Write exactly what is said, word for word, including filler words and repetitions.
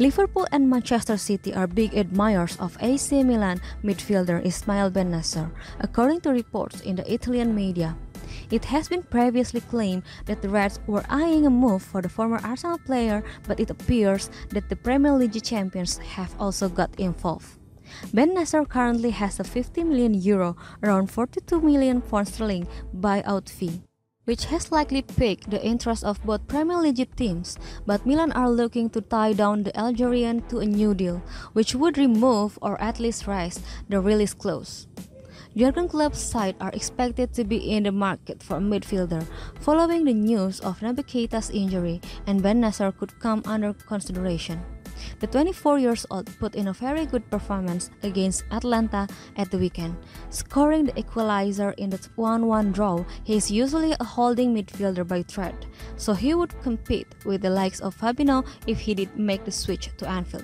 Liverpool and Manchester City are big admirers of A C Milan midfielder Ismael Bennacer, according to reports in the Italian media. It has been previously claimed that the Reds were eyeing a move for the former Arsenal player, but it appears that the Premier League champions have also got involved. Bennacer currently has a fifty million euro, around forty-two million pounds sterling buyout fee, which has likely piqued the interest of both Premier League teams, but Milan are looking to tie down the Algerian to a new deal, which would remove or at least raise the release clause. Jurgen Klopp's side are expected to be in the market for a midfielder, following the news of Naby Keita's injury, and Bennacer could come under consideration. The twenty-four years old put in a very good performance against Atlanta at the weekend, scoring the equalizer in the one one draw. He is usually a holding midfielder by trade, so he would compete with the likes of Fabinho if he did make the switch to Anfield.